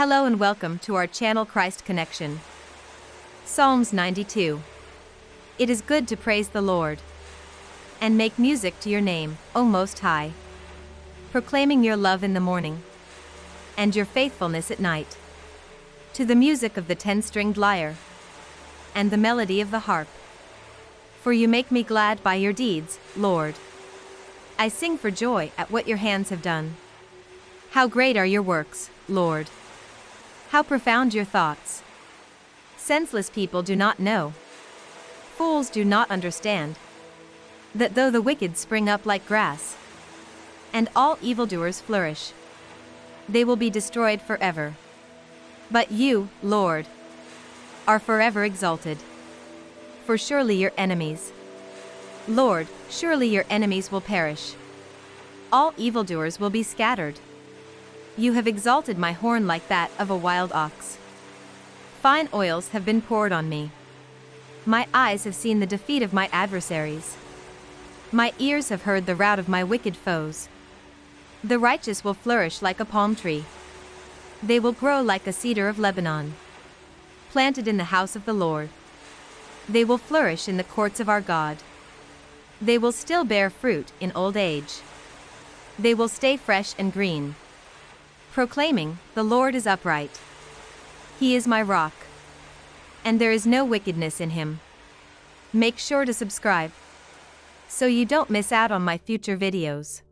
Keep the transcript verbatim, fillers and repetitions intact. Hello and welcome to our channel Christ Connection. Psalms ninety-two. It is good to praise the Lord and make music to your name, O Most High, proclaiming your love in the morning and your faithfulness at night, to the music of the ten-stringed lyre and the melody of the harp. For you make me glad by your deeds, Lord. I sing for joy at what your hands have done. How great are your works, Lord! How profound your thoughts! Senseless people do not know. Fools do not understand that though the wicked spring up like grass, and all evildoers flourish, they will be destroyed forever. But you, Lord, are forever exalted. For surely your enemies, Lord, surely your enemies will perish. All evildoers will be scattered. You have exalted my horn like that of a wild ox. Fine oils have been poured on me. My eyes have seen the defeat of my adversaries. My ears have heard the rout of my wicked foes. The righteous will flourish like a palm tree. They will grow like a cedar of Lebanon, planted in the house of the Lord. They will flourish in the courts of our God. They will still bear fruit in old age. They will stay fresh and green, proclaiming, "The Lord is upright. He is my rock, and there is no wickedness in him." Make sure to subscribe so you don't miss out on my future videos.